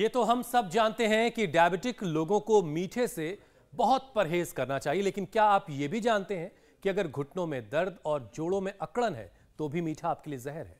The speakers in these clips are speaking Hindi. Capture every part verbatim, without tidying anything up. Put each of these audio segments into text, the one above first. ये तो हम सब जानते हैं कि डायबिटिक लोगों को मीठे से बहुत परहेज करना चाहिए, लेकिन क्या आप ये भी जानते हैं कि अगर घुटनों में दर्द और जोड़ों में अकड़न है तो भी मीठा आपके लिए जहर है?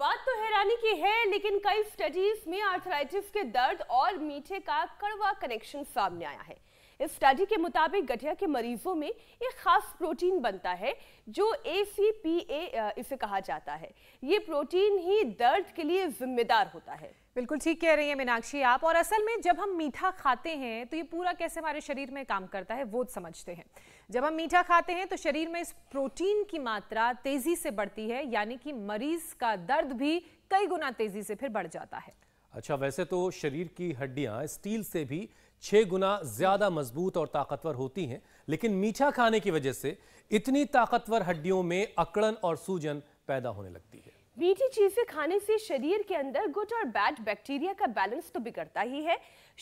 बात तो हैरानी की है, लेकिन कई स्टडीज में आर्थराइटिस के दर्द और मीठे का कड़वा कनेक्शन सामने आया है। इस स्टडी के मुताबिक गठिया के मरीजों में एक खास प्रोटीन बनता है जो ए सी पी ए इसे कहा जाता है। ये प्रोटीन ही दर्द के लिए जिम्मेदार होता है। बिल्कुल ठीक कह रही हैं मीनाक्षी आप, और असल में जब हम मीठा खाते हैं तो ये पूरा कैसे हमारे शरीर में काम करता है वो समझते हैं। जब हम मीठा खाते हैं तो शरीर में इस प्रोटीन की मात्रा तेजी से बढ़ती है, यानी कि मरीज का दर्द भी कई गुना तेजी से फिर बढ़ जाता है। अच्छा, वैसे तो शरीर की हड्डियां स्टील से भी छह गुना ज्यादा मजबूत और ताकतवर होती हैं, लेकिन मीठा खाने की वजह से इतनी ताकतवर हड्डियों में अकड़न और सूजन पैदा होने लगती है। मीठी चीजें खाने से शरीर के अंदर गुड और बैड बैक्टीरिया का बैलेंस तो बिगड़ता ही है।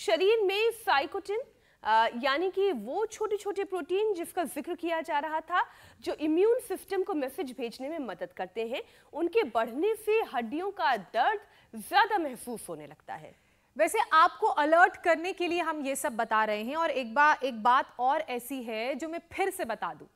शरीर में साइकोटिन यानी कि वो छोटे छोटे प्रोटीन जिसका जिक्र किया जा रहा था, जो इम्यून सिस्टम को मैसेज भेजने में मदद करते हैं, उनके बढ़ने से हड्डियों का दर्द ज्यादा महसूस होने लगता है। वैसे आपको अलर्ट करने के लिए हम ये सब बता रहे हैं, और एक बार एक बात और ऐसी है जो मैं फिर से बता दूं,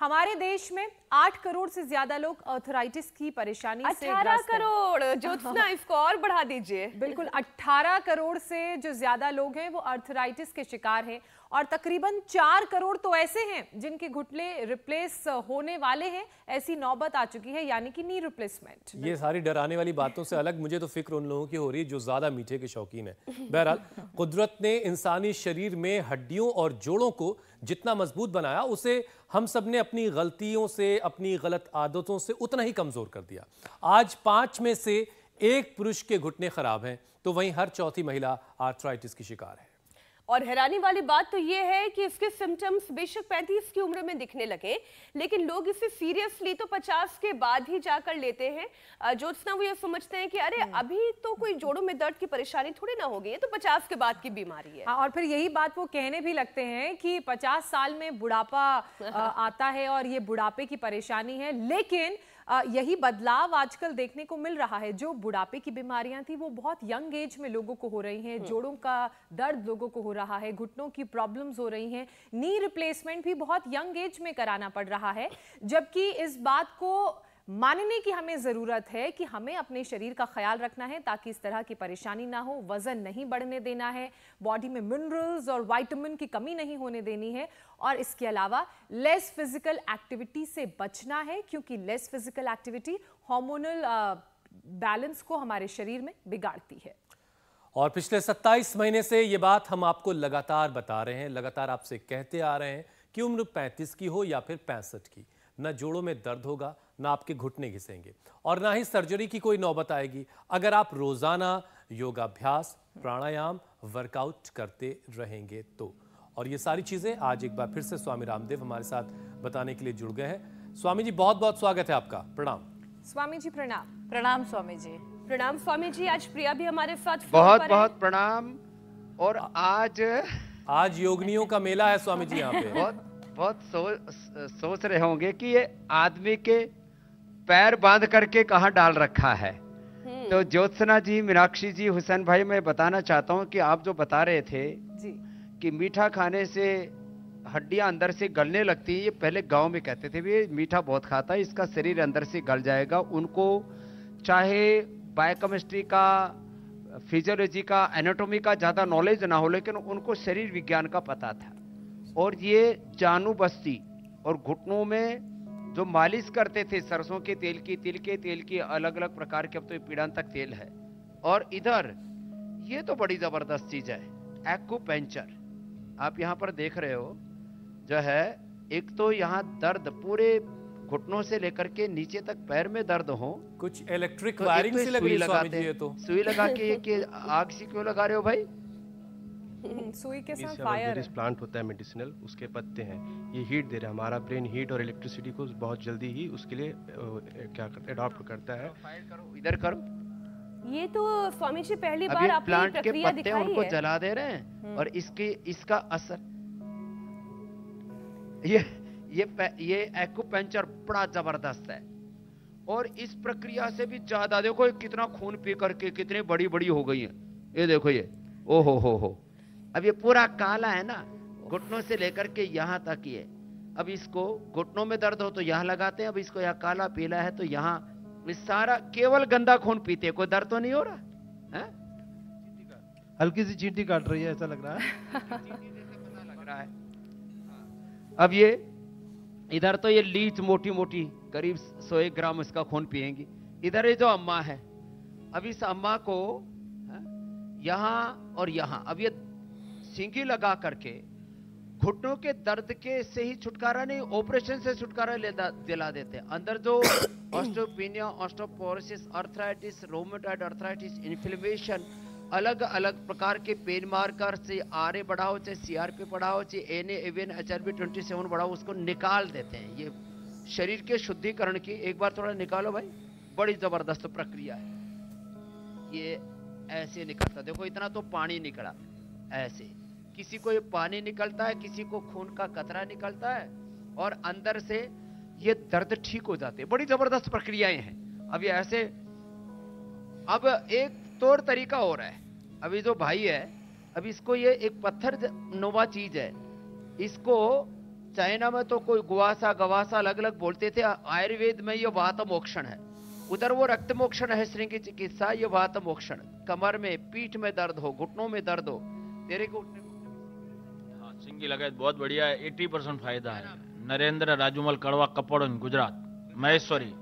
हमारे देश में आठ करोड़ से ज्यादा लोग आर्थराइटिस की परेशानी से ग्रस्त हैं। अठारह करोड़, ज्योत्सना इसको और बढ़ा दीजिए। बिल्कुल, अठारह करोड़ से जो ज्यादा लोग हैं वो आर्थराइटिस के शिकार हैं, और तकरीबन चार करोड़ तो ऐसे हैं जिनके घुटने रिप्लेस होने वाले हैं। ऐसी नौबत आ चुकी है, यानी कि नी रिप्लेसमेंट। ये सारी डराने वाली बातों से अलग मुझे तो फिक्र उन लोगों की हो रही है जो ज्यादा मीठे के शौकीन है। बहरहाल, कुदरत ने इंसानी शरीर में हड्डियों और जोड़ों को जितना मजबूत बनाया, उसे हम सब ने अपनी गलतियों से, अपनी गलत आदतों से उतना ही कमजोर कर दिया। आज पांच में से एक पुरुष के घुटने खराब हैं, तो वहीं हर चौथी महिला आर्थराइटिस की शिकार है। और हैरानी वाली बात तो ये है कि इसके सिम्टम्स बेशक पैंतीस की उम्र में दिखने लगे, लेकिन लोग इसे सीरियसली तो पचास के बाद ही जाकर लेते हैं। ज्योत्सना वो ये समझते हैं कि अरे अभी तो कोई जोड़ों में दर्द की परेशानी थोड़ी ना होगी, ये तो पचास के बाद की बीमारी है। और फिर यही बात वो कहने भी लगते हैं कि पचास साल में बुढ़ापा आता है और ये बुढ़ापे की परेशानी है। लेकिन आ, यही बदलाव आजकल देखने को मिल रहा है। जो बुढ़ापे की बीमारियां थी वो बहुत यंग एज में लोगों को हो रही हैं, जोड़ों का दर्द लोगों को हो रहा है, घुटनों की प्रॉब्लम्स हो रही हैं, नी रिप्लेसमेंट भी बहुत यंग एज में कराना पड़ रहा है। जबकि इस बात को मानने की हमें ज़रूरत है कि हमें अपने शरीर का ख्याल रखना है ताकि इस तरह की परेशानी ना हो। वज़न नहीं बढ़ने देना है, बॉडी में मिनरल्स और विटामिन की कमी नहीं होने देनी है, और इसके अलावा लेस फिजिकल एक्टिविटी से बचना है, क्योंकि less physical activity hormonal balance को हमारे शरीर में बिगाड़ती है। और पिछले सत्ताईस महीने से ये बात हम आपको लगातार बता रहे हैं, लगातार आपसे कहते आ रहे हैं कि उम्र पैंतीस की हो या फिर पैंसठ की, ना जोड़ों में दर्द होगा, ना आपके घुटने घिसेंगे, और ना ही सर्जरी की कोई नौबत आएगी अगर आप रोजाना योगाभ्यास, प्राणायाम, वर्कआउट करते रहेंगे तो। और ये सारी चीजें आज एक बार फिर से स्वामी रामदेव हमारे साथ बताने के लिए जुड़ गए हैं। स्वामी जी, बहुत बहुत स्वागत है आपका। प्रणाम स्वामी जी। प्रणाम प्रणाम स्वामी जी। प्रणाम स्वामी जी। आज प्रिया भी हमारे साथ। बहुत बहुत प्रणाम। और आज आज योगिनियों का मेला है स्वामी जी। यहाँ पे बहुत सो, सोच रहे होंगे कि ये आदमी के पैर बांध करके कहाँ डाल रखा है। तो ज्योत्सना जी, मीनाक्षी जी, हुसैन भाई, मैं बताना चाहता हूँ कि आप जो बता रहे थे जी कि मीठा खाने से हड्डियाँ अंदर से गलने लगती है, ये पहले गांव में कहते थे भी ये मीठा बहुत खाता है, इसका शरीर अंदर से गल जाएगा। उनको चाहे बायोकेमिस्ट्री का, फिजियोलॉजी का, एनाटॉमी का ज़्यादा नॉलेज ना हो, लेकिन उनको शरीर विज्ञान का पता था। और ये जानू बस्ती और घुटनों में जो मालिश करते थे सरसों के तेल की, तिल के तेल की, अलग अलग प्रकार के, अब तो पीड़न तक तेल है। और इधर ये तो बड़ी ज़बरदस्त चीज़ है, एक्यूपेंचर। आप यहाँ पर देख रहे हो जो है, एक तो यहाँ दर्द पूरे घुटनों से लेकर के नीचे तक पैर में दर्द हो, कुछ इलेक्ट्रिक तो वायरिंग से लग रही है, सुई लगा के ये आग से क्यों लगा रहे हो भाई? सुई के साथ फायर है। प्लांट होता है मेडिसिनल, उसके पत्ते हैं, ये हीट दे रहे हैं। हमारा ब्रेन हीट और इलेक्ट्रिसिटी को बहुत जल्दी ही उसके लिए क्या करता है, अडॉप्ट करता है। फायर करो, इधर करो। ये तो स्वामी जी पहली बार आपने प्लांट के पत्ते उनको जला दे रहे हैं, और इसके इसका असर ये ये ये एक्यूपेंचर बड़ा जबरदस्त है। और इस प्रक्रिया से भी ज्यादा देखो कितना खून पी करके कितने बड़ी बड़ी हो गई है। ये देखो, ये ओ हो हो हो, अब ये पूरा काला है ना, घुटनों से लेकर के यहाँ तक ये, अब इसको घुटनों में दर्द हो तो यहाँ लगाते हैं, अब इसको यहाँ काला पीला है तो यहाँ, सारा केवल गंदा खून पीते हैं, कोई दर्द तो नहीं हो रहा है, हल्की सी चींटी काट रही है ऐसा लग रहा है, पता लग रहा है। अब ये इधर तो ये लीच मोटी मोटी करीब सौ एक ग्राम इसका खून पिएंगी, इधर ये जो अम्मा है, अब इस अम्मा को यहाँ और यहाँ, अब ये सींगी लगा करके घुटनों के दर्द के से ही छुटकारा नहीं, ऑपरेशन से छुटकारा दिला देते हैं। अंदर जो osteopenia, osteoporosis, arthritis, rheumatoid arthritis, inflammation, अलग अलग प्रकार के पेन मार्कर से आर ए बढ़ाओ, चाहे सी आर पी बढ़ाओ, चाहे N A AVN H R B twenty seven बढ़ाओ, उसको निकाल देते हैं। ये शरीर के शुद्धिकरण की एक बार थोड़ा निकालो भाई, बड़ी जबरदस्त प्रक्रिया है। ये ऐसे निकलता, देखो इतना तो पानी निकला, ऐसे किसी को ये पानी निकलता है, किसी को खून का कतरा निकलता है, और अंदर से ये दर्द ठीक हो जाते हैं। बड़ी जबरदस्त प्रक्रियाएं हैं। अब ये ऐसे, अब एक तौर तरीका हो रहा है। अभी जो भाई है, अब इसको ये एक पत्थर नोवा चीज है, इसको चाइना में तो कोई गुआसा गवासा अलग अलग बोलते थे, आयुर्वेद में ये वात मोक्षण है, उधर वो रक्त मोक्षण है, श्रृंग की चिकित्सा, ये वात मोक्षण। कमर में, पीठ में दर्द हो, घुटनों में दर्द हो, तेरे को हाँ, सिंगी लगाए, बहुत बढ़िया है, एटी परसेंट फायदा है। नरेंद्र राजूमल, कड़वा कपड़न, गुजरात, महेश्वरी।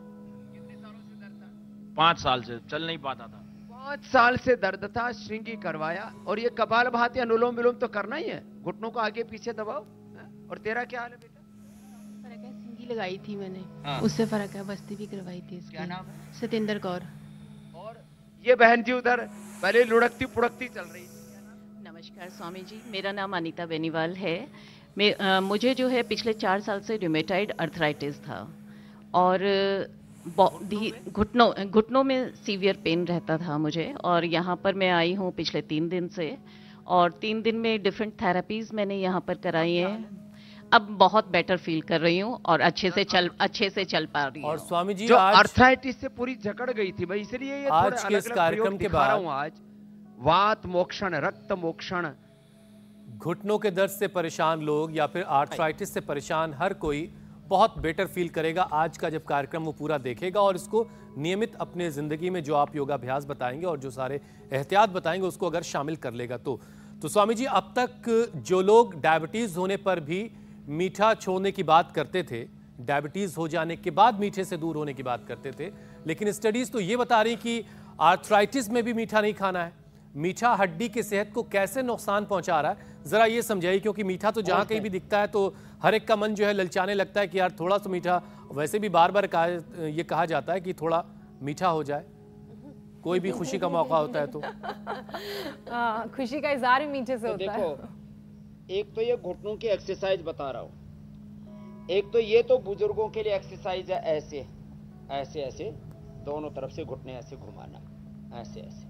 पाँच साल से चल नहीं पाता था, पाँच साल से दर्द था, श्रृंगी करवाया। और ये कपाल भाती, अनुलोम विलोम तो करना ही है, घुटनों को आगे पीछे दबाओ। और तेरा क्या हाल है बेटा? फर्क है, सिंगी लगाई थी मैंने, हाँ। उससे फर्क है, बस्ती भी करवाई थी। क्या नाम है? सतेंद्र कौर। और ये बहन जी उधर पहले लुढ़कती पुड़कती चल रही थी। नमस्कार स्वामी जी, मेरा नाम अनीता बेनीवाल है। मैं आ, मुझे जो है पिछले चार साल से रूमेटाइड अर्थराइटिस था, और घुटनों घुटनों में सीवियर पेन रहता था मुझे, और यहाँ पर मैं आई हूँ पिछले तीन दिन से, और तीन दिन में डिफरेंट थेरेपीज़ मैंने यहाँ पर कराई हैं। अब बहुत बेटर फील कर रही हूँ और अच्छे से चल अच्छे से चल पा रही हूँ। और स्वामी जी, जो अर्थराइटिस से पूरी जकड़ गई थी भाई, इसलिए ये आज के इस कार्यक्रम के बाद आज वात मोक्षण, रक्त मोक्षण। घुटनों के दर्द से परेशान लोग या फिर आर्थराइटिस से परेशान हर कोई बहुत बेटर फील करेगा आज का जब कार्यक्रम वो पूरा देखेगा, और इसको नियमित अपने ज़िंदगी में जो आप योगाभ्यास बताएंगे और जो सारे एहतियात बताएंगे उसको अगर शामिल कर लेगा तो। तो स्वामी जी, अब तक जो लोग डायबिटीज़ होने पर भी मीठा छोड़ने की बात करते थे, डायबिटीज़ हो जाने के बाद मीठे से दूर होने की बात करते थे, लेकिन स्टडीज़ तो ये बता रही कि आर्थराइटिस में भी मीठा नहीं खाना है। मीठा हड्डी की सेहत को कैसे नुकसान पहुंचा रहा है, ज़रा ये समझाइए, क्योंकि मीठा तो जहाँ कहीं भी दिखता है तो हर एक का मन जो है ललचाने लगता है कि यार थोड़ा सा मीठा। वैसे भी बार बार कहा ये कहा जाता है कि थोड़ा मीठा हो जाए, कोई भी खुशी का मौका होता है तो खुशी का इजहार मीठे से होता है। एक तो ये घुटनों की एक्सरसाइज बता रहा हूँ, एक तो ये तो बुजुर्गों के लिए एक्सरसाइज है, ऐसे ऐसे ऐसे दोनों तरफ से घुटने ऐसे घुमाना, ऐसे ऐसे।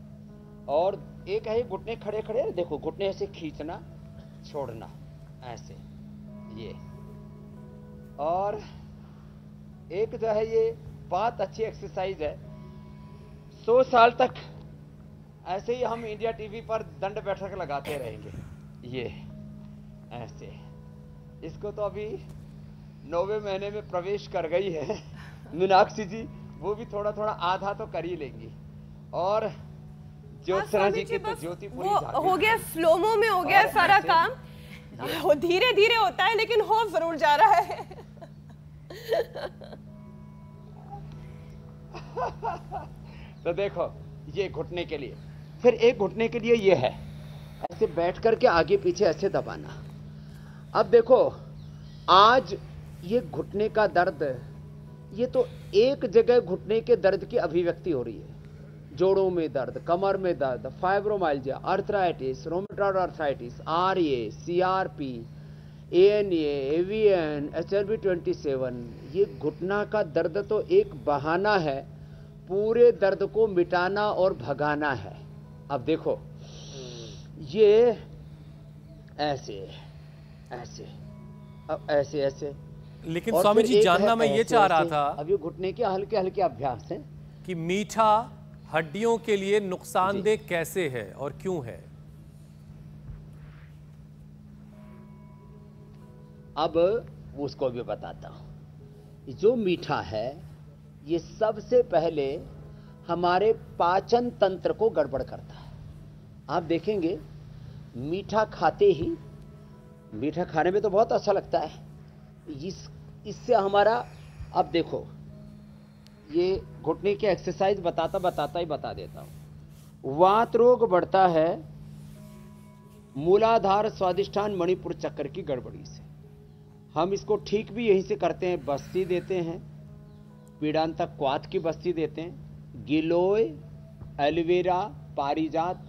और एक है घुटने खड़े खड़े, देखो घुटने ऐसे खींचना छोड़ना, ऐसे ये। और एक जो है ये बहुत अच्छी एक्सरसाइज है, सौ साल तक ऐसे ही हम इंडिया टीवी पर दंड बैठक लगाते रहेंगे, ये ऐसे। इसको तो अभी नौवे महीने में प्रवेश कर गई है मीनाक्षी जी, वो भी थोड़ा थोड़ा आधा तो कर ही लेंगी। और ज्योत्सना जी की तो ज्योति पूरी हो गया, स्लोमो में हो गया सारा काम, धीरे धीरे होता है लेकिन हो जरूर जा रहा है तो देखो ये घुटने के लिए, फिर एक घुटने के लिए ये है, ऐसे बैठ करके आगे पीछे ऐसे दबाना। अब देखो आज ये घुटने का दर्द, ये तो एक जगह घुटने के दर्द की अभिव्यक्ति हो रही है, जोड़ों में दर्द, कमर में दर्द, fibromyalgia, arthritis, rheumatoid arthritis, R A, C R P, A N A, AVN, H R B twenty seven. ये घुटना का दर्द तो एक बहाना है, पूरे दर्द को मिटाना और भगाना है। अब देखो ये ऐसे ऐसे, अब ऐसे ऐसे। लेकिन स्वामी जी, जानना मैं ये चाह रहा था, अब ये घुटने के हल्के हल्के अभ्यास हैं कि मीठा हड्डियों के लिए नुकसानदेह कैसे है और क्यों है। अब उसको भी बताता हूँ। जो मीठा है ये सबसे पहले हमारे पाचन तंत्र को गड़बड़ करता है। आप देखेंगे मीठा खाते ही, मीठा खाने में तो बहुत अच्छा लगता है, इस इससे हमारा, अब देखो ये घुटने की एक्सरसाइज बताता बताता ही बता देता हूँ। वात रोग बढ़ता है मूलाधार स्वादिष्ठान मणिपुर चक्कर की गड़बड़ी से। हम इसको ठीक भी यहीं से करते हैं, बस्ती देते हैं, पीड़ांत क्वाथ की बस्ती देते हैं, गिलोय, एलोवेरा, पारिजात,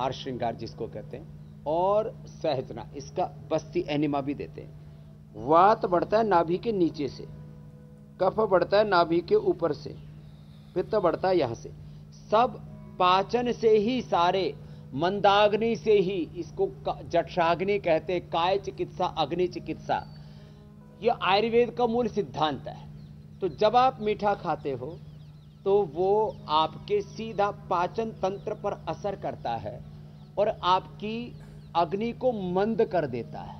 हार श्रृंगार जिसको कहते हैं, और सहजना, इसका बस्ती एनिमा भी देते हैं। वात बढ़ता है नाभि के नीचे से, कफ बढ़ता है नाभि के ऊपर से, पित्त बढ़ता है यहाँ से, सब पाचन से ही, सारे मंदाग्नि से ही, इसको जठराग्नि कहते हैं, काय चिकित्सा, अग्नि चिकित्सा, ये आयुर्वेद का मूल सिद्धांत है। तो जब आप मीठा खाते हो तो वो आपके सीधा पाचन तंत्र पर असर करता है और आपकी अग्नि को मंद कर देता है।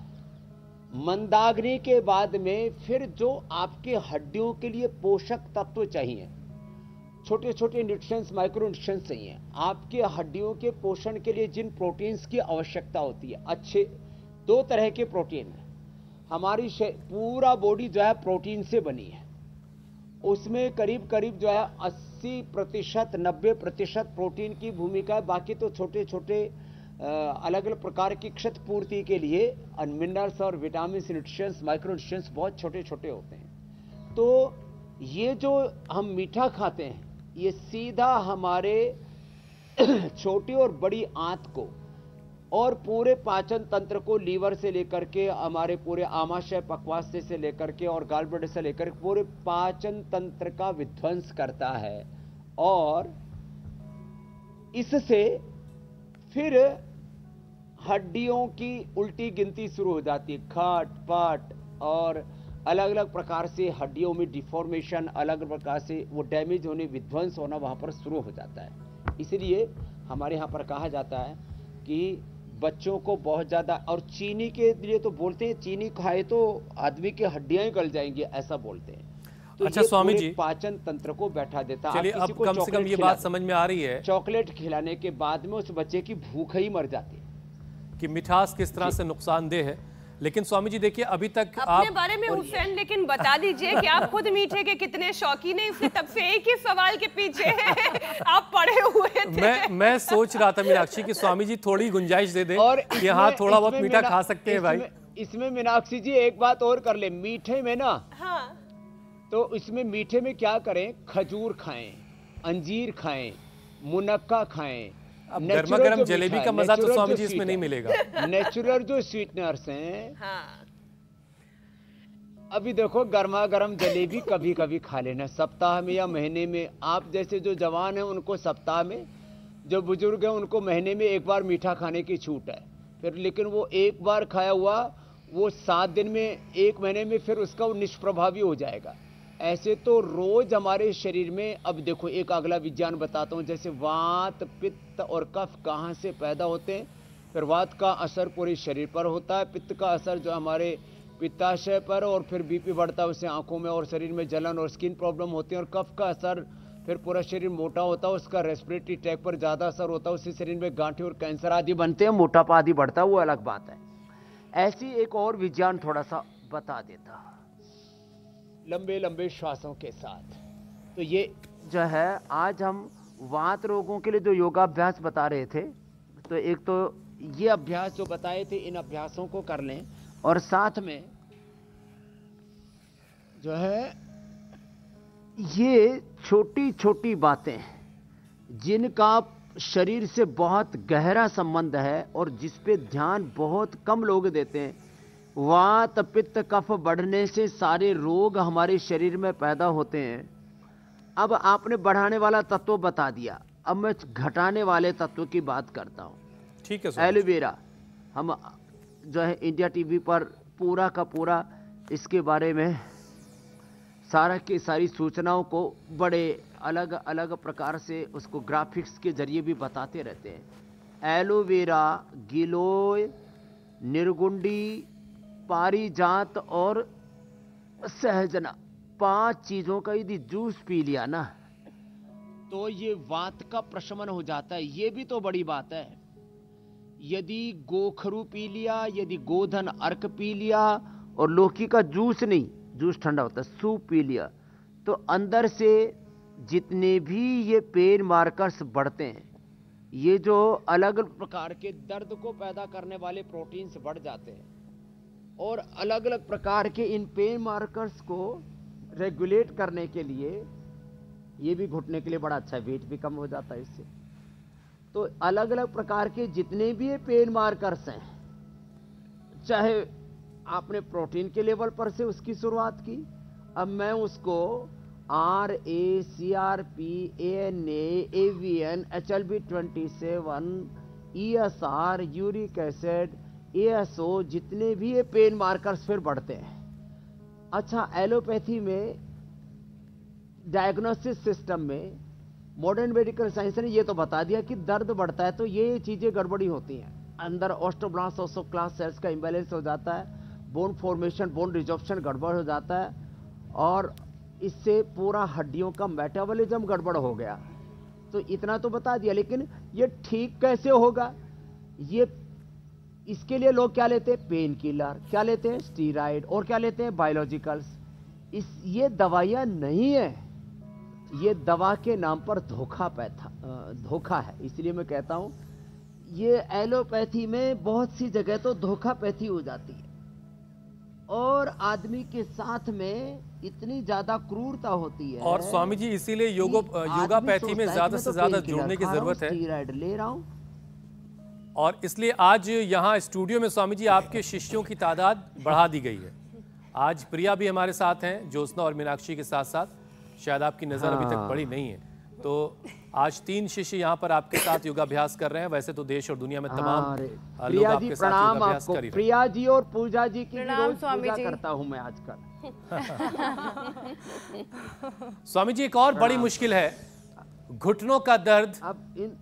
मंदाग्नि के बाद में फिर जो आपके हड्डियों के लिए पोषक तत्व चाहिए, छोटे छोटे न्यूट्रिएंट्स, माइक्रो न्यूट्रिएंट्स चाहिए आपके हड्डियों के पोषण के लिए, जिन प्रोटीन्स की आवश्यकता होती है, अच्छे दो तरह के प्रोटीन है। हमारी पूरा बॉडी जो है प्रोटीन से बनी है, उसमें करीब करीब जो है अस्सी प्रतिशत नब्बे प्रतिशत प्रोटीन की भूमिका है, बाकी तो छोटे छोटे अलग अलग प्रकार की क्षतपूर्ति के लिए मिनरल्स और विटामिन, न्यूट्रिएंट्स, माइक्रो न्यूट्रिएंट्स बहुत छोटे छोटे होते हैं। तो ये जो हम मीठा खाते हैं ये सीधा हमारे छोटी और बड़ी आंत को और पूरे पाचन तंत्र को, लीवर से लेकर के हमारे पूरे आमाशय पक्वाशय से लेकर के और गॉल ब्लैडर से लेकर के पूरे पाचन तंत्र का विध्वंस करता है। और इससे फिर हड्डियों की उल्टी गिनती शुरू हो जाती है, खट पट और अलग अलग प्रकार से हड्डियों में डिफॉर्मेशन, अलग प्रकार से वो डैमेज होने, विध्वंस होना वहाँ पर शुरू हो जाता है। इसलिए हमारे यहाँ पर कहा जाता है कि बच्चों को बहुत ज़्यादा, और चीनी के लिए तो बोलते हैं चीनी खाए तो आदमी की हड्डियां ही गल जाएंगी, ऐसा बोलते हैं। तो अच्छा स्वामी जी, पाचन तंत्र को बैठा देता है। अब कम से कम ये बात समझ में आ रही है, चॉकलेट खिलाने के बाद में उस बच्चे की भूख ही मर जाती है, कि मिठास किस तरह से नुकसानदेह है। लेकिन स्वामी जी देखिए अभी तक अपने आप बारे में हुसैन, लेकिन बता दीजिए कि आप खुद मीठे के कितने शौकीन हैं, इसलिए तब से एक ही सवाल के पीछे आप पड़े हुए थे। मैं मैं सोच रहा था मीनाक्षी कि स्वामी जी थोड़ी गुंजाइश दे दें और यहाँ थोड़ा बहुत मीठा खा सकते हैं भाई। इसमें मीनाक्षी जी एक बात और कर ले, मीठे में ना, हाँ तो इसमें मीठे में क्या करें, खजूर खाएं, अंजीर खाएं, मुनक्का खाएं, गरमा गरम जलेबी का मजा तो स्वामी जी इसमें नहीं मिलेगा। नेचुरल जो स्वीटनर्स हैं, हाँ। अभी देखो गरमा गरम जलेबी कभी कभी खा लेना, सप्ताह में या महीने में। आप जैसे जो जवान हैं उनको सप्ताह में, जो बुजुर्ग हैं उनको महीने में एक बार मीठा खाने की छूट है, फिर लेकिन वो एक बार खाया हुआ वो सात दिन में, एक महीने में फिर उसका निष्प्रभावी हो जाएगा। ऐसे तो रोज हमारे शरीर में, अब देखो एक अगला विज्ञान बताता हूँ, जैसे वात, पित्त और कफ कहाँ से पैदा होते हैं, फिर वात का असर पूरे शरीर पर होता है, पित्त का असर जो हमारे पित्ताशय पर, और फिर बीपी बढ़ता है उससे आंखों में और शरीर में जलन और स्किन प्रॉब्लम होती है, और कफ का असर फिर पूरा शरीर मोटा होता है, उसका रेस्पिरेटरी ट्रैक पर ज़्यादा असर होता है, उससे शरीर में गांठें और कैंसर आदि बनते हैं, मोटापा आदि बढ़ता है, वो अलग बात है। ऐसी एक और विज्ञान थोड़ा सा बता देता, लंबे लंबे श्वासों के साथ। तो ये जो है आज हम वात रोगों के लिए जो योगाभ्यास बता रहे थे, तो एक तो ये अभ्यास जो बताए थे, इन अभ्यासों को कर लें, और साथ में जो है ये छोटी छोटी बातें जिनका शरीर से बहुत गहरा संबंध है और जिस पे ध्यान बहुत कम लोग देते हैं। वात, पित्त, कफ बढ़ने से सारे रोग हमारे शरीर में पैदा होते हैं। अब आपने बढ़ाने वाला तत्व बता दिया, अब मैं घटाने वाले तत्व की बात करता हूँ, ठीक है। एलोवेरा, हम जो है इंडिया टीवी पर पूरा का पूरा इसके बारे में सारा की सारी सूचनाओं को बड़े अलग अलग प्रकार से उसको ग्राफिक्स के जरिए भी बताते रहते हैं। एलोवेरा, गिलोय, निर्गुंडी, पारिजात और सहजना, पांच चीजों का यदि जूस पी लिया ना तो ये वात का प्रशमन हो जाता है। ये भी तो बड़ी बात है, यदि गोखरू पी लिया, यदि गोधन अर्क पी लिया और लौकी का जूस नहीं, जूस ठंडा होता है, सूप पी लिया तो अंदर से जितने भी ये पेन मार्कर्स बढ़ते हैं, ये जो अलग अलग प्रकार के दर्द को पैदा करने वाले प्रोटीन्स बढ़ जाते हैं और अलग अलग प्रकार के इन पेन मार्कर्स को रेगुलेट करने के लिए ये भी घुटने के लिए बड़ा अच्छा है, वेट भी कम हो जाता है इससे। तो अलग अलग प्रकार के जितने भी ये पेन मार्कर्स हैं, चाहे आपने प्रोटीन के लेवल पर से उसकी शुरुआत की, अब मैं उसको R A C R P N A V N H L B twenty seven E S R uric acid A S O जितने भी ये पेन मार्कर्स फिर बढ़ते हैं। अच्छा, एलोपैथी में डायग्नोसिस सिस्टम में मॉडर्न मेडिकल साइंस ने ये तो बता दिया कि दर्द बढ़ता है तो ये चीज़ें गड़बड़ी होती हैं, अंदर ऑस्टोब्लास्ट ओसोक्लास्ट सेल्स का इम्बैलेंस हो जाता है, बोन फॉर्मेशन बोन रिजॉर्प्शन गड़बड़ हो जाता है और इससे पूरा हड्डियों का मेटाबॉलिज्म गड़बड़ हो गया। तो इतना तो बता दिया, लेकिन ये ठीक कैसे होगा? ये इसके लिए लोग क्या लेते हैं? पेन किलर, क्या लेते हैं? स्टीराइड, और क्या लेते हैं? बायोलॉजिकल्स। इस ये दवाइयाँ नहीं है, ये दवा के नाम पर धोखा पैथा धोखा है। इसलिए मैं कहता हूँ ये एलोपैथी में बहुत सी जगह तो धोखापैथी हो जाती है और आदमी के साथ में इतनी ज्यादा क्रूरता होती है। और स्वामी जी इसीलिए योगो योगापैथी में ज्यादा से ज्यादा जुड़ने की जरूरत है। स्टीरॉइड ले रहा हूँ और इसलिए आज यहाँ स्टूडियो में स्वामी जी आपके शिष्यों की तादाद बढ़ा दी गई है। आज प्रिया भी हमारे साथ हैं, ज्योत्सना और मीनाक्षी के साथ साथ। शायद आपकी नजर हाँ। अभी तक पड़ी नहीं है, तो आज तीन शिष्य यहाँ पर आपके साथ योगाभ्यास कर रहे हैं। वैसे तो देश और दुनिया में तमाम हाँ। लोग आपके साथ योगाभ्यास कर रहे हैं। प्रिया जी और पूजा जी की रोज पूजा करता हूँ मैं आजकल। स्वामी जी एक और बड़ी मुश्किल है घुटनों का दर्द। अब इन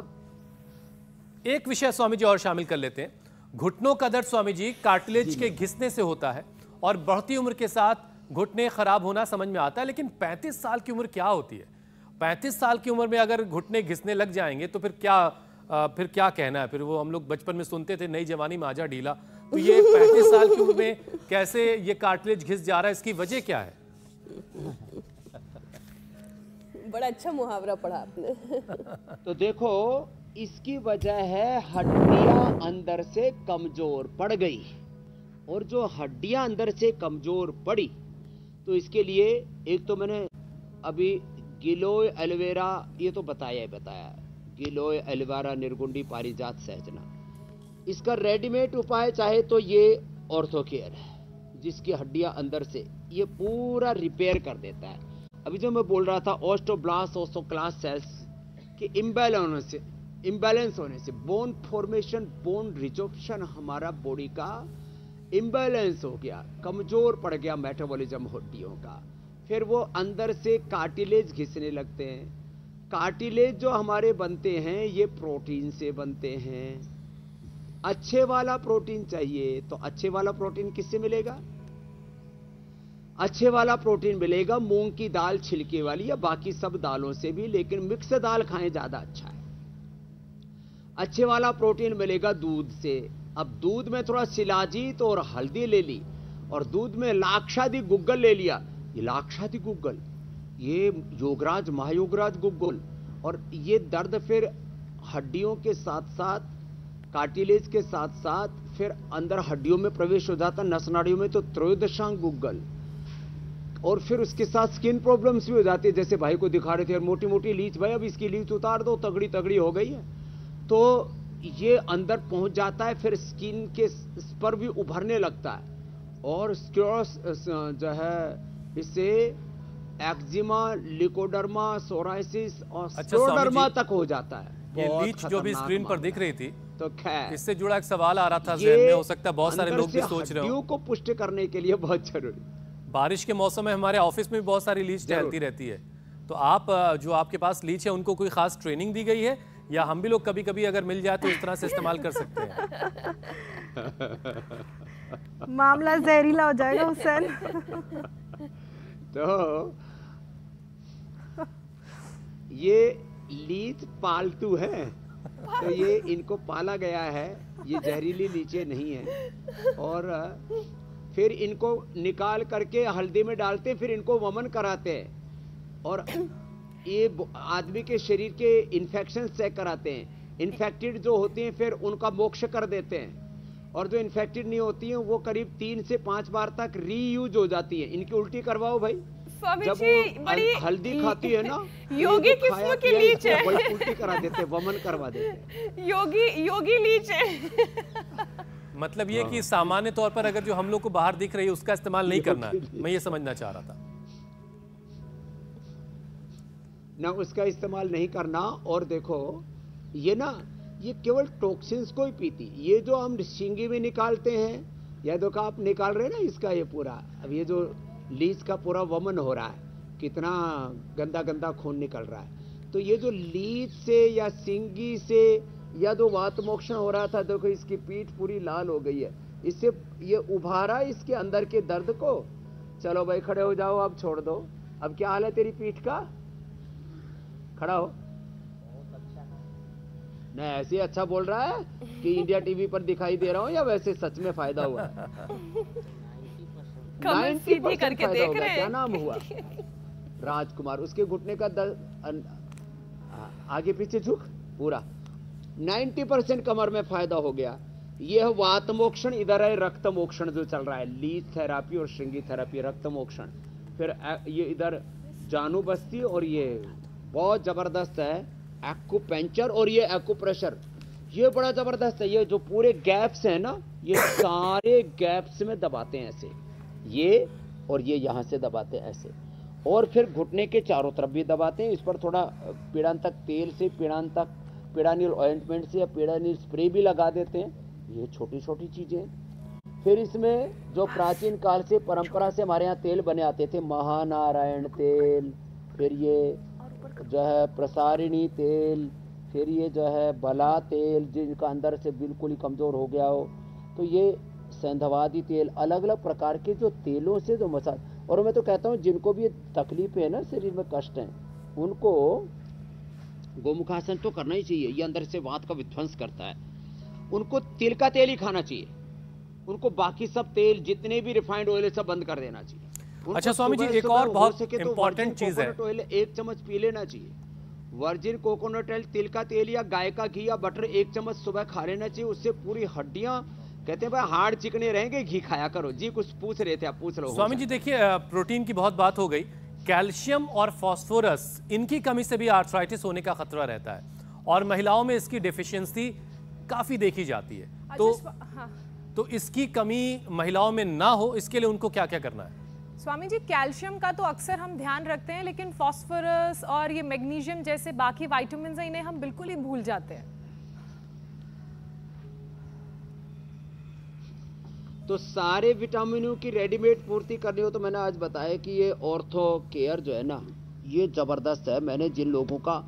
अब एक विषय स्वामी जी और शामिल कर लेते हैं। घुटनों का दर्द स्वामी जी कार्टिलेज के घिसने से होता है और बढ़ती उम्र के साथ घुटने खराब होना समझ में आता है, लेकिन पैंतीस साल की उम्र क्या होती है? पैंतीस साल की उम्र में अगर घुटने घिसने लग जाएंगे तो फिर क्या आ, फिर क्या कहना है? फिर वो हम लोग बचपन में सुनते थे नई जवानी में आजा ढीला। तो ये पैंतीस साल की उम्र में कैसे ये कार्टिलेज घिस जा रहा है, इसकी वजह क्या है? बड़ा अच्छा मुहावरा पढ़ा आपने। तो देखो, इसकी वजह है हड्डियां अंदर से कमजोर पड़ गई और जो हड्डियां अंदर से कमजोर पड़ी तो इसके लिए एक तो मैंने अभी गिलोय एलोवेरा ये तो बताया ही बताया, गिलोय एलोवेरा निर्गुंडी पारिजात सहजना, इसका रेडीमेड उपाय चाहे तो ये ऑर्थो केयर है जिसकी हड्डियां अंदर से ये पूरा रिपेयर कर देता है। अभी जो मैं बोल रहा था ऑस्टोब्लास्ट ओसोक्लास्ट सेल्स के इम्बैलेंस से इम्बैलेंस होने से बोन फॉर्मेशन बोन रिजॉर्प्शन, हमारा बॉडी का इम्बैलेंस हो गया, कमजोर पड़ गया मेटाबॉलिज्म हड्डियों का, फिर वो अंदर से कार्टिलेज घिसने लगते हैं। कार्टिलेज जो हमारे बनते हैं ये प्रोटीन से बनते हैं, अच्छे वाला प्रोटीन चाहिए, तो अच्छे वाला प्रोटीन किससे मिलेगा? अच्छे वाला प्रोटीन मिलेगा मूंग की दाल छिलके वाली या बाकी सब दालों से भी, लेकिन मिक्स दाल खाएं ज़्यादा अच्छा है। अच्छे वाला प्रोटीन मिलेगा दूध से, अब दूध में थोड़ा शिलाजीत और हल्दी ले ली और दूध में लाक्षादी गुग्गल ले लिया, ये लाक्षादी गुग्गल ये योगराज महायोगराज गुग्गल, और ये दर्द फिर हड्डियों के साथ साथ कार्टिलेज के साथ साथ फिर अंदर हड्डियों में प्रवेश हो जाता, नस नाड़ियों में, तो त्रयोदशांग गुग्गल, और फिर उसके साथ स्किन प्रॉब्लम्स भी हो जाती है। जैसे भाई को दिखा रहे थे मोटी मोटी लीच, भाई अब इसकी लीच उतार दो, तगड़ी तगड़ी हो गई है, तो ये अंदर पहुंच जाता है, फिर स्किन के पर भी उभरने लगता है और स्क्रोस जो है इससे एक्जिमा लिकोडर्मा सोराइसिस और स्क्रोडर्मा तक हो जाता है। ये लीच जो भी स्क्रीन पर दिख रही थी, तो खैर इससे जुड़ा एक सवाल आ रहा था ज़हन में, हो सकता है बहुत सारे लोग भी सोच रहे हो को पुष्ट करने के लिए बहुत जरूरी। बारिश के मौसम में हमारे ऑफिस में भी बहुत सारी लीच टहलती रहती है, तो आप जो आपके पास लीच है उनको कोई खास ट्रेनिंग दी गई है या हम भी लोग कभी कभी अगर मिल जाए तो इस तरह से इस्तेमाल कर सकते हैं? मामला जहरीला हो जाएगा हुसैन। तो ये लीच पालतू है, तो ये इनको पाला गया है, ये जहरीली लीचे नहीं है। और फिर इनको निकाल करके हल्दी में डालते, फिर इनको वमन कराते और ये आदमी के शरीर के इन्फेक्शन चेक कराते हैं। इन्फेक्टेड जो होते हैं फिर उनका मोक्ष कर देते हैं, और जो इन्फेक्टेड नहीं होती हैं वो करीब तीन से पांच बार तक रीयूज हो जाती है। इनकी उल्टी करवाओ भाई, जब बड़ी हल्दी खाती है ना, योगी किस्म की लीच है, उल्टी करा देते, वमन करवा देते, योगी योगी लीच है। मतलब ये कि सामान्य तौर पर अगर जो हम लोग को बाहर दिख रही है उसका इस्तेमाल नहीं करना है, मैं ये समझना चाह रहा था ना, उसका इस्तेमाल नहीं करना। और देखो ये ना, ये केवल टॉक्सिन्स को ही पीती, ये जो हम शिंगी में निकालते हैं, या देखो आप निकाल रहे ना इसका ये पूरा, अब ये जो लीच का पूरा वमन हो रहा है, कितना गंदा गंदा खून निकल रहा है। तो ये जो लीच से या सिंगी से या जो वात मोक्षण हो रहा था, देखो इसकी पीठ पूरी लाल हो गई है, इससे ये उभारा इसके अंदर के दर्द को। चलो भाई खड़े हो जाओ, अब छोड़ दो, अब क्या हाल है तेरी पीठ का, खड़ा हो। नहीं ऐसे अच्छा बोल रहा है कि इंडिया टीवी पर दिखाई दे रहा हूँ, या वैसे सच में फायदा हुआ है? नाइंटी परसेंट करके देख रहे हैं। क्या नाम हुआ? राजकुमार। उसके घुटने का दर्द आगे पीछे झुक पूरा, नाइंटी परसेंट कमर में फायदा हो गया। यह वात मोक्षण, इधर है रक्त मोक्षण जो चल रहा है, लीच थेरापी और श्रृंगी थेरापी, रक्त मोक्षण। फिर ये इधर जानू बस्ती, और ये बहुत जबरदस्त है एक्यूपेंचर, और ये एक्यूप्रेशर, ये बड़ा जबरदस्त है। ये जो पूरे गैप्स हैं ना, ये सारे गैप्स में दबाते हैं ऐसे, ये और ये यहाँ से दबाते हैं ऐसे, और फिर घुटने के चारों तरफ भी दबाते हैं। इस पर थोड़ा पीड़ान तक तेल से, पीड़ान तक पीड़ानील ऑइंटमेंट से या पीड़ानील स्प्रे भी लगा देते हैं। ये छोटी छोटी चीज़ें। फिर इसमें जो प्राचीन काल से परंपरा से हमारे यहाँ तेल बने आते थे, महानारायण तेल, फिर ये जो है प्रसारिणी तेल, फिर ये जो है भला तेल जिनका अंदर से बिल्कुल ही कमज़ोर हो गया हो, तो ये सैंधवादी तेल, अलग अलग प्रकार के जो तेलों से जो मसाज। और मैं तो कहता हूँ जिनको भी तकलीफ है ना, शरीर में कष्ट है, उनको गोमुखासन तो करना ही चाहिए, ये अंदर से वात का विध्वंस करता है। उनको तिल का तेल ही खाना चाहिए, उनको बाकी सब तेल जितने भी रिफाइंड ऑयल सब बंद कर देना चाहिए। अच्छा स्वामी जी, एक और बहुत इंपॉर्टेंट चीज है, एक चम्मच पी लेना चाहिए वर्जिन कोकोनट ऑयल, तिल का तेल या गाय का घी या बटर एक चम्मच सुबह खा लेना चाहिए। उससे पूरी हड्डियां, कहते हैं भाई हाड़ चिकने रहेंगे, घी खाया करो। जी कुछ पूछ रहे थे आप, पूछ लो स्वामी जी। देखिए प्रोटीन की बहुत बात हो गई, कैल्शियम और फॉस्फोरस, इनकी कमी से भी आर्थराइटिस होने का खतरा रहता है, और महिलाओं में इसकी डिफिशियंसी काफी देखी जाती है। तो तो इसकी कमी महिलाओं में ना हो, इसके लिए उनको क्या क्या करना है? स्वामी जी कैल्शियम का तो अक्सर हम ध्यान रखते हैं, लेकिन फॉस्फोरस और ये मैग्नीशियम जैसे बाकी विटामिन हैं, इन्हें हम बिल्कुल ही भूल जाते हैं। तो सारे विटामिनों की रेडीमेड पूर्ति करनी हो तो मैंने आज बताया कि ये ऑर्थो केयर जो है ना, ये जबरदस्त है। मैंने जिन लोगों का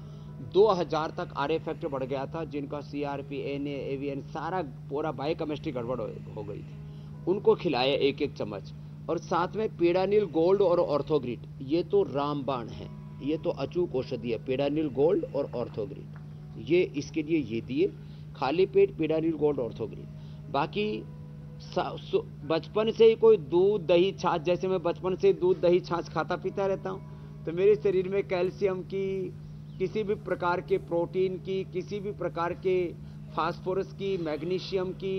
दो हज़ार तक आर ए फैक्टर बढ़ गया था, जिनका C R P N AVN सारा पूरा बायो केमिस्ट्री गड़बड़ हो गई थी, उनको खिलाया एक एक चम्मच, और साथ में पीड़ानील गोल्ड और ऑर्थोग्रिट, ये तो रामबाण है, ये तो अचूक औषधि है। पीड़ानील गोल्ड और ऑर्थोग्रिट ये इसके लिए ये दिए, खाली पेट पीड़ानील गोल्ड ऑर्थोग्रिट। बाकी बचपन से ही कोई दूध दही छाछ, जैसे मैं बचपन से दूध दही छाछ खाता पीता रहता हूँ, तो मेरे शरीर में कैल्शियम की, किसी भी प्रकार के प्रोटीन की, किसी भी प्रकार के फास्फोरस की, मैग्नीशियम की,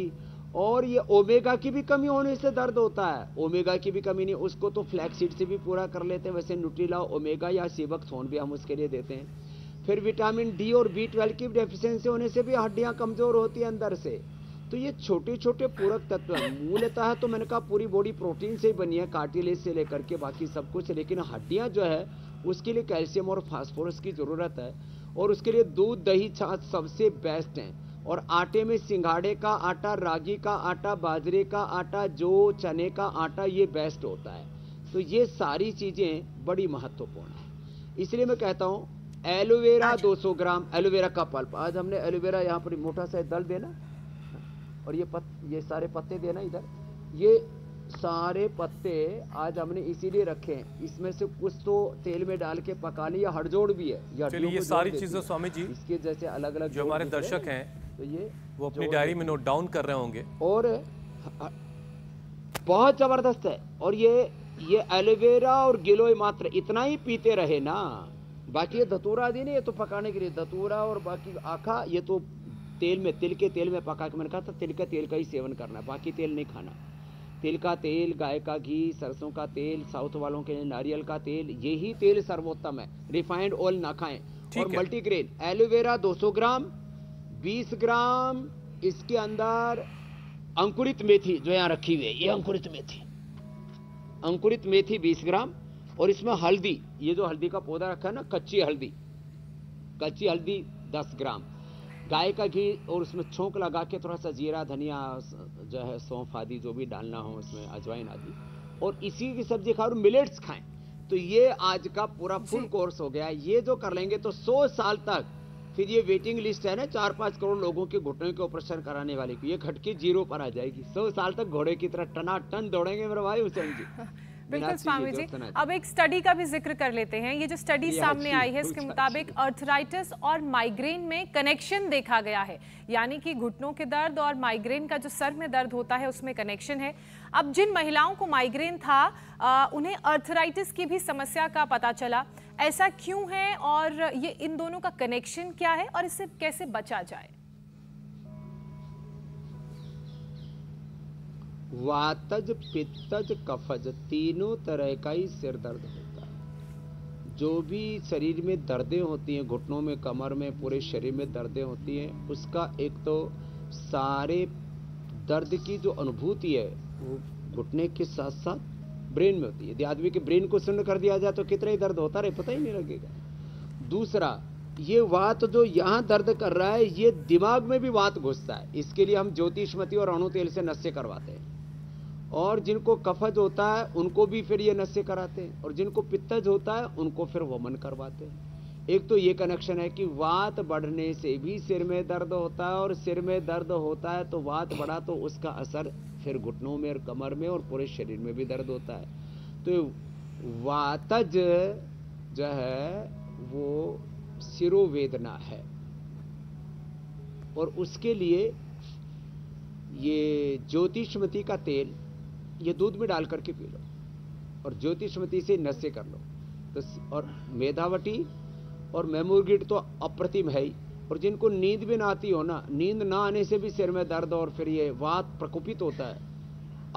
और ये ओमेगा की भी कमी होने से दर्द होता है। ओमेगा की भी कमी नहीं, उसको तो फ्लैक्सीड से भी पूरा कर लेते हैं, वैसे न्यूट्रीला ओमेगा या सीबकथोन भी हम उसके लिए देते हैं। फिर विटामिन डी और बी ट्वेल्व की डेफिशिएंसी होने से भी हड्डियाँ कमज़ोर होती हैं अंदर से। तो ये छोटे छोटे पूरक तत्व मूलतः, तो मैंने कहा पूरी बॉडी प्रोटीन से ही बनी है, कार्टिलेज से लेकर के बाकी सब कुछ, लेकिन हड्डियाँ जो है उसके लिए कैल्शियम और फास्फोरस की ज़रूरत है, और उसके लिए दूध दही छाछ सबसे बेस्ट हैं। और आटे में सिंघाड़े का आटा, रागी का आटा, बाजरे का आटा, जो चने का आटा, ये बेस्ट होता है। तो ये सारी चीज़ें बड़ी महत्वपूर्ण है, इसलिए मैं कहता हूँ एलोवेरा दो सौ ग्राम, एलोवेरा का पल्प, आज हमने एलोवेरा यहाँ पर मोटा सा दल देना, और ये पत ये सारे पत्ते देना इधर, ये सारे पत्ते आज हमने इसीलिए रखे हैं, इसमें से कुछ तो तेल में डाल के पकाने या हड़जोड़ भी है। चलिए ये सारी चीजें स्वामी जी इसके जैसे अलग अलग जो हमारे दर्शक हैं तो ये वो अपनी डायरी में नोट डाउन कर रहे होंगे। और बहुत जबरदस्त है। और ये ये एलोवेरा और गिलोय मात्र इतना ही पीते रहे ना, बाकी ये धतूरा आदि नहीं, ये तो पकाने के लिए धतूरा और बाकी आखा ये तो तेल में तिल के तेल में पका के, मैंने कहा था तिल का तेल का ही सेवन करना, बाकी तेल नहीं खाना। तिल का तेल, गाय का घी, सरसों का तेल, साउथ वालों के लिए नारियल का तेल, यही तेल सर्वोत्तम है। रिफाइंड ऑयल ना खाएं। और मल्टीग्रेन एलोवेरा दो सौ ग्राम, बीस ग्राम इसके अंदर अंकुरित मेथी जो यहाँ रखी हुई है, ये अंकुरित मेथी, अंकुरित मेथी बीस ग्राम। और इसमें हल्दी, ये जो हल्दी का पौधा रखा है ना, कच्ची हल्दी, कच्ची हल्दी दस ग्राम, गाय का घी, और उसमें छोंक लगा के थोड़ा सा जीरा, धनिया जो है, सौंफ आदि जो भी डालना हो उसमें, अजवाइन आदि, और इसी की सब्जी खाओ और मिलेट्स खाएं। तो ये आज का पूरा फुल कोर्स हो गया। ये जो कर लेंगे तो सौ साल तक फिर ये वेटिंग लिस्ट है ना चार पाँच करोड़ लोगों के घुटने के ऑपरेशन कराने वाले की, ये घटके जीरो पर आ जाएगी। सौ साल तक घोड़े की तरह टनाटन दौड़ेंगे मेरे भाई हुसैन जी। बिल्कुल स्वामी जी, अब एक स्टडी का भी जिक्र कर लेते हैं। ये जो स्टडी सामने आई है इसके मुताबिक अर्थराइटिस और माइग्रेन में कनेक्शन देखा गया है, यानी कि घुटनों के दर्द और माइग्रेन का जो सर में दर्द होता है उसमें कनेक्शन है। अब जिन महिलाओं को माइग्रेन था आ, उन्हें अर्थराइटिस की भी समस्या का पता चला। ऐसा क्यों है और ये इन दोनों का कनेक्शन क्या है और इससे कैसे बचा जाए? वातज, पित्तज, कफज तीनों तरह का ही सिर दर्द होता है। जो भी शरीर में दर्दें होती हैं, घुटनों में, कमर में, पूरे शरीर में दर्दें होती हैं, उसका एक तो सारे दर्द की जो अनुभूति है वो घुटने के साथ साथ ब्रेन में होती है। यदि आदमी के ब्रेन को सुन्न कर दिया जाए तो कितना ही दर्द होता रहे, पता ही नहीं लगेगा। दूसरा, ये वात जो यहाँ दर्द कर रहा है ये दिमाग में भी वात घुसता है, इसके लिए हम ज्योतिषमती और अणु तेल से नशे करवाते हैं। और जिनको कफज होता है उनको भी फिर ये नशे कराते हैं, और जिनको पित्तज होता है उनको फिर वमन करवाते हैं। एक तो ये कनेक्शन है कि वात बढ़ने से भी सिर में दर्द होता है, और सिर में दर्द होता है तो वात बढ़ा तो उसका असर फिर घुटनों में और कमर में और पूरे शरीर में भी दर्द होता है। तो वातज जो है वो सिरोवेदना है, और उसके लिए ये ज्योतिषमती का तेल ये दूध में डाल करके पी लो और ज्योतिषमती से नशे कर लो तो। और मेधावटी और मेमोरगिट तो अप्रतिम है ही। और जिनको नींद भी ना आती हो ना, नींद ना आने से भी सिर में दर्द और फिर ये वात प्रकोपित होता है।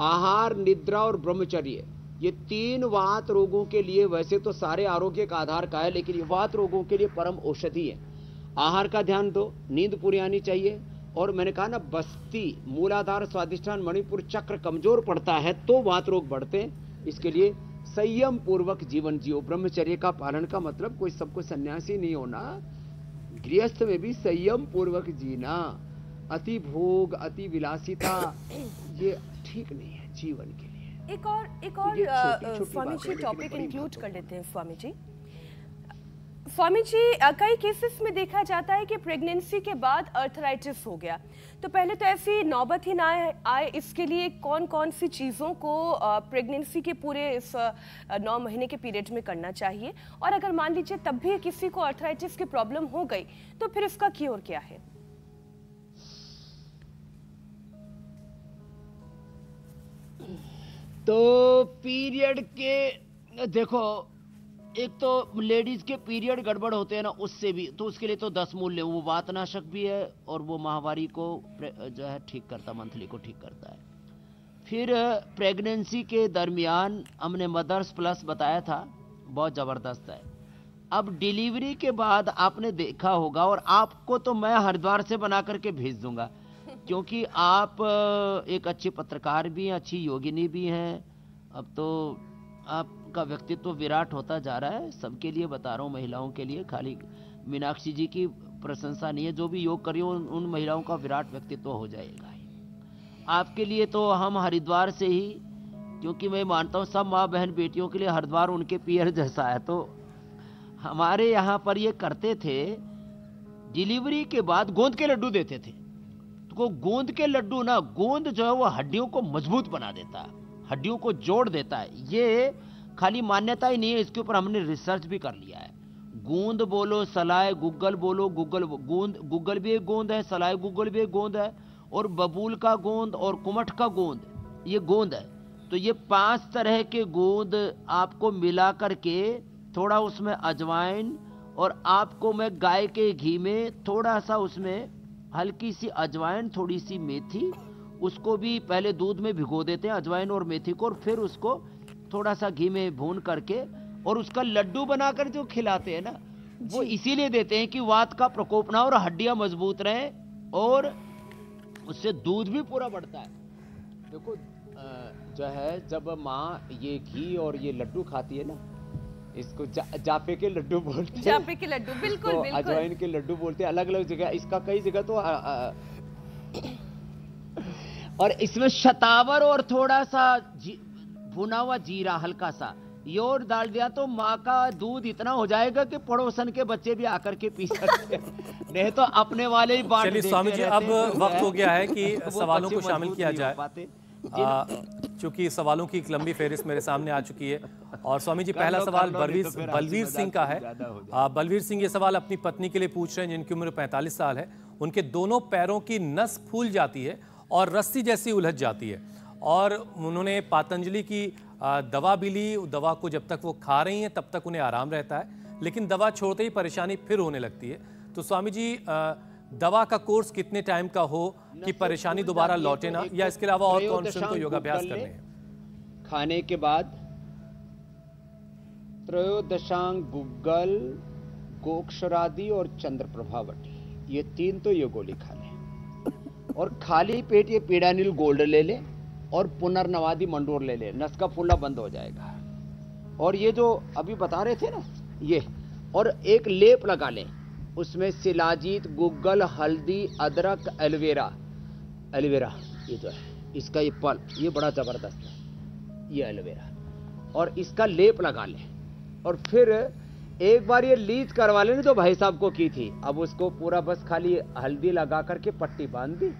आहार, निद्रा और ब्रह्मचर्य, ये तीन वात रोगों के लिए वैसे तो सारे आरोग्य का आधार का है, लेकिन ये वात रोगों के लिए परम औषधि है। आहार का ध्यान दो, नींद पूरी आनी चाहिए। और मैंने कहा ना, बस्ती, मूलाधार, स्वादिष्ठान, मणिपुर चक्र कमजोर पड़ता है तो वात रोग बढ़ते हैं। इसके लिए संयम पूर्वक जीवन जियो, ब्रह्मचर्य का पालन का मतलब कोई सबको सन्यासी नहीं होना, गृहस्थ में भी संयम पूर्वक जीना। अति भोग, अति विलासिता ये ठीक नहीं है जीवन के लिए। एक और एक और स्वामी जी टॉपिक इंक्लूड कर लेते हैं। स्वामी जी स्वामी जी कई केसेस में देखा जाता है कि प्रेगनेंसी के बाद अर्थराइटिस हो गया, तो पहले तो ऐसी नौबत ही ना आए इसके लिए कौन कौन सी चीज़ों को प्रेगनेंसी के पूरे इस नौ महीने के पीरियड में करना चाहिए, और अगर मान लीजिए तब भी किसी को अर्थराइटिस की प्रॉब्लम हो गई तो फिर इसका क्योर क्या है? तो पीरियड के देखो, एक तो लेडीज के पीरियड गड़बड़ होते हैं ना, उससे भी तो उसके लिए तो दस मूल्य, वो वातनाशक भी है और वो माहवारी को जो है ठीक करता, मंथली को ठीक करता है। फिर प्रेगनेंसी के दरमियान हमने मदर्स प्लस बताया था, बहुत ज़बरदस्त है। अब डिलीवरी के बाद आपने देखा होगा, और आपको तो मैं हरिद्वार से बना करके भेज दूंगा क्योंकि आप एक अच्छे पत्रकार भी हैं, अच्छी योगिनी भी हैं। अब तो आपका व्यक्तित्व विराट होता जा रहा है, सबके लिए बता रहा हूँ, महिलाओं के लिए, खाली मीनाक्षी जी की प्रशंसा नहीं है। जो भी योग करिए उन, उन महिलाओं का विराट व्यक्तित्व हो जाएगा। आपके लिए तो हम हरिद्वार से ही, क्योंकि मैं मानता हूँ सब माँ बहन बेटियों के लिए हरिद्वार उनके पीर जैसा है। तो हमारे यहाँ पर ये करते थे, डिलीवरी के बाद गोंद के लड्डू देते थे। तो गोंद के लड्डू ना, गोंद जो है वो हड्डियों को मजबूत बना देता है, हड्डियों को जोड़ देता है। ये खाली मान्यता ही नहीं है, इसके ऊपर हमने रिसर्च भी कर लिया है। गोंद बोलो, सलाय गुग्गल बोलो, गुग्गल गोंद, गुग्गल भी एक गोंद है, सलाय गुग्गल भी एक गोंद है, और बबूल का गोंद और कुमठ का गोंद, ये गोंद है। तो ये पांच तरह के गोंद आपको मिला करके थोड़ा उसमें अजवाइन, और आपको मैं गाय के घी में थोड़ा सा उसमें हल्की सी अजवाइन, थोड़ी सी मेथी, उसको भी पहले दूध में भिगो देते हैं अजवाइन और मेथी को, और फिर उसको थोड़ा सा घी में भून करके और उसका लड्डू बनाकर जो खिलाते हैं ना, वो इसीलिए देते हैं कि वात का प्रकोप ना और हड्डियां मजबूत रहे, और उससे दूध भी पूरा बढ़ता है। देखो जो है, जब माँ ये घी और ये लड्डू खाती है ना, इसको जा, जाफे के लड्डू बोलते हैं, जाफे के लड्डू, बिल्कुल बिल्कुल, अजवाइन के लड्डू बोलते हैं, अलग अलग जगह इसका, कई जगह तो आ, आ, और इसमें शतावर और थोड़ा सा जी, भुना हुआ जीरा हल्का सा ये और डाल दिया, तो माँ का दूध इतना हो जाएगा कि पड़ोसन के बच्चे भी आकर के पी सकते हैं, नहीं तो अपने वाले ही बांट। चलिए स्वामी जी, अब वक्त हो गया है कि सवालों को शामिल किया जाए, क्योंकि सवालों की एक लंबी फेहरिस्त मेरे सामने आ चुकी है। और स्वामी जी, पहला सवाल बलवीर बलवीर सिंह का है। बलवीर सिंह ये सवाल अपनी पत्नी के लिए पूछ रहे हैं, जिनकी उम्र पैंतालीस साल है। उनके दोनों पैरों की नस फूल जाती है और रस्सी जैसी उलझ जाती है, और उन्होंने पतंजलि की दवा भी ली, दवा को जब तक वो खा रही हैं तब तक उन्हें आराम रहता है, लेकिन दवा छोड़ते ही परेशानी फिर होने लगती है। तो स्वामी जी, दवा का कोर्स कितने टाइम का हो कि परेशानी दोबारा लौटे ना, या इसके अलावा और कौन से उनको योगाभ्यास करने हैं? खाने के बाद त्रयोदशांग गुग्गल, गोक्षरादि और चंद्रप्रभावटी, ये तीन तो ये गोली खा लें, और खाली पेट ये पीड़ानिल गोल्ड ले लें और पुनर्नवादी मंडोर ले लें, नस का फूलना बंद हो जाएगा। और ये जो अभी बता रहे थे ना, ये और एक लेप लगा लें, उसमें शिलाजीत, गुग्गल, हल्दी, अदरक, एलोवेरा, एलोवेरा ये जो है इसका ये पल्प, ये बड़ा ज़बरदस्त है, ये एलोवेरा, और इसका लेप लगा लें। और फिर एक बार ये लीच करवा लें जो भाई साहब को की थी, अब उसको पूरा बस खाली हल्दी लगा करके पट्टी बांध दी,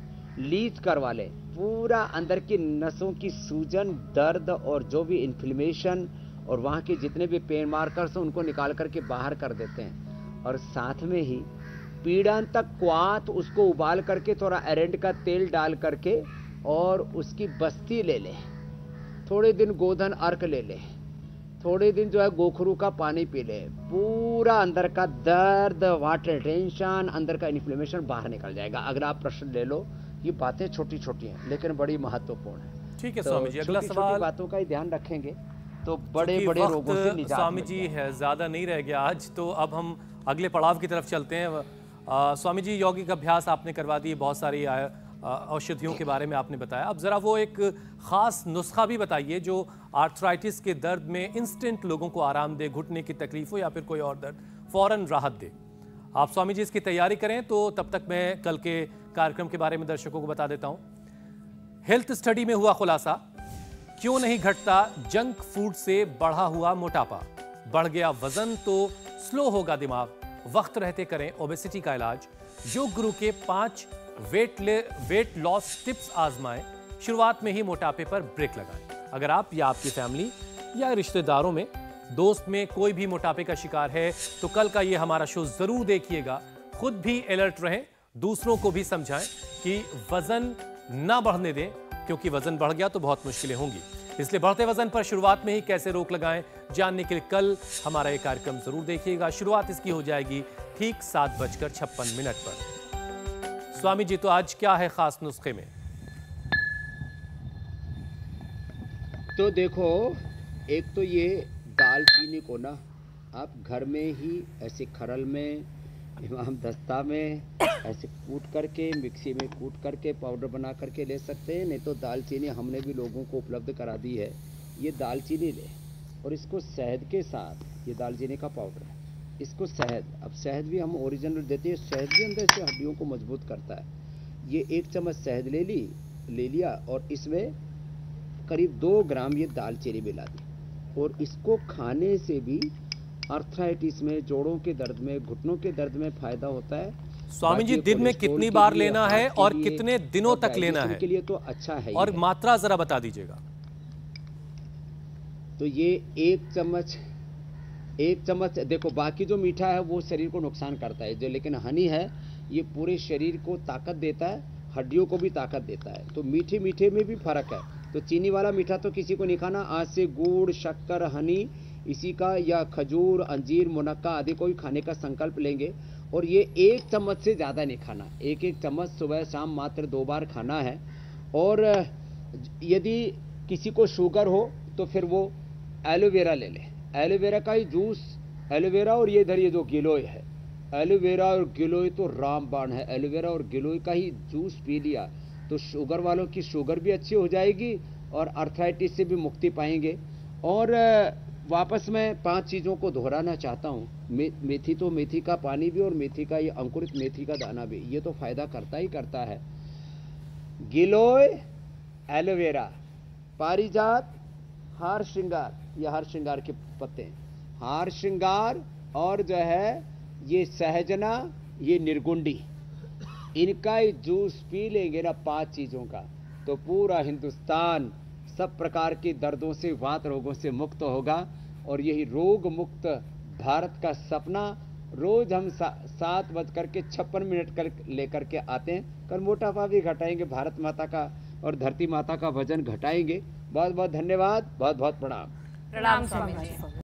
लीच करवा लें, पूरा अंदर की नसों की सूजन, दर्द और जो भी इन्फ्लेमेशन और वहाँ के जितने भी पेन मार्कर्स हैं उनको निकाल करके बाहर कर देते हैं। और साथ में ही पीड़न तक क्वाथ, उसको उबाल करके थोड़ा एरेंड का तेल डाल करके और उसकी बस्ती ले ले, थोड़े दिन गोधन अर्क ले ले, थोड़े दिन जो है गोखरू का पानी पी ले, पूरा अंदर का दर्द, वाटर टेंशन, अंदर का इन्फ्लेमेशन बाहर निकल जाएगा। अगला आप प्रश्न ले लो, ये बातें छोटी छोटी हैं लेकिन बड़ी महत्वपूर्ण है। ठीक है स्वामी जी, अगला सवाल, बातों का ही ध्यान रखेंगे तो बड़े बड़े रोगों से निजात। स्वामी जी, ज़्यादा नहीं रह गया आज, तो अब हम अगले पड़ाव की तरफ चलते हैं। आ, स्वामी जी, यौगिक अभ्यास आपने करवा दिए, बहुत सारी औषधियों के बारे में आपने बताया, अब ज़रा वो एक ख़ास नुस्खा भी बताइए जो आर्थराइटिस के दर्द में इंस्टेंट लोगों को आराम दे, घुटने की तकलीफ हो या फिर कोई और दर्द, फ़ौरन राहत दे। आप स्वामी जी इसकी तैयारी करें, तो तब तक मैं कल के कार्यक्रम के बारे में दर्शकों को बता देता हूँ। हेल्थ स्टडी में हुआ खुलासा, क्यों नहीं घटता जंक फूड से बढ़ा हुआ मोटापा, बढ़ गया वजन तो स्लो होगा दिमाग, वक्त रहते करें ओबेसिटी का इलाज। योग गुरु के पांच वेट ले, वेट लॉस टिप्स आजमाएं, शुरुआत में ही मोटापे पर ब्रेक लगाएं। अगर आप या आपकी फैमिली या रिश्तेदारों में, दोस्त में कोई भी मोटापे का शिकार है तो कल का ये हमारा शो जरूर देखिएगा, खुद भी अलर्ट रहें, दूसरों को भी समझाएं कि वजन ना बढ़ने दें, क्योंकि वजन बढ़ गया तो बहुत मुश्किलें होंगी, इसलिए बढ़ते वजन पर शुरुआत में ही कैसे रोक लगाएं, जानने के लिए कल हमारा ये कार्यक्रम जरूर देखिएगा। शुरुआत इसकी हो जाएगी ठीक सात बजकर छप्पन मिनट पर। स्वामी जी, तो आज क्या है खास नुस्खे में? तो देखो, एक तो ये दालचीनी को ना आप घर में ही ऐसे खरल में, इमाम दस्ता में ऐसे कूट करके, मिक्सी में कूट करके पाउडर बना करके ले सकते हैं, नहीं तो दालचीनी हमने भी लोगों को उपलब्ध करा दी है। ये दालचीनी ले और इसको शहद के साथ, ये दालचीनी का पाउडर है, इसको शहद, अब शहद भी हम ओरिजिनल देते हैं, शहद भी अंदर से हड्डियों को मजबूत करता है। ये एक चम्मच शहद ले ली ले लिया और इसमें करीब दो ग्राम ये दालचीनी मिला दी, और इसको खाने से भी आर्थराइटिस में, जोड़ों के दर्द में, घुटनों के दर्द में फ़ायदा होता है। स्वामी जी, दिन में कितनी बार लेना है और कितने दिनों तक लेना है, के लिए तो अच्छा है, और मात्रा जरा बता दीजिएगा। तो ये एक चम्मच एक चम्मच देखो, बाकी जो मीठा है वो शरीर को नुकसान करता है जो, लेकिन हनी है ये पूरे शरीर को ताकत देता है, हड्डियों को भी ताकत देता है। तो मीठे मीठे में भी फर्क है। तो चीनी वाला मीठा तो किसी को नहीं खाना। आज से गुड़, शक्कर, हनी इसी का, या खजूर, अंजीर, मुनक्का आदि को भी खाने का संकल्प लेंगे। और ये एक चम्मच से ज़्यादा नहीं खाना, एक एक चम्मच सुबह शाम मात्र दो बार खाना है। और यदि किसी को शुगर हो तो फिर वो एलोवेरा ले ले, एलोवेरा का ही जूस, एलोवेरा और ये इधर ये जो गिलोय है, एलोवेरा और गिलोय तो रामबाण है, एलोवेरा और गिलोय का ही जूस पी लिया तो शुगर वालों की शुगर भी अच्छी हो जाएगी और आर्थराइटिस से भी मुक्ति पाएंगे। और वापस मैं पांच चीज़ों को दोहराना चाहता हूँ। मे, मेथी तो मेथी का पानी भी और मेथी का ये अंकुरित मेथी का दाना भी, ये तो फायदा करता ही करता है। गिलोय, एलोवेरा, पारिजात, हार श्रृंगार, ये हार श्रृंगार के पत्ते हैं, हार श्रृंगार, और जो है ये सहजना, ये निर्गुंडी, इनका ही जूस पी लेंगे ना पांच चीज़ों का, तो पूरा हिंदुस्तान सब प्रकार के दर्दों से, वात रोगों से मुक्त होगा। और यही रोग मुक्त भारत का सपना रोज हम सा, सात बज करके छप्पन मिनट कर लेकर के आते हैं। कल मोटापा भी घटाएंगे, भारत माता का और धरती माता का वजन घटाएंगे। बहुत बहुत धन्यवाद, बहुत बहुत प्रणाम। प्रणाम स्वामी जी।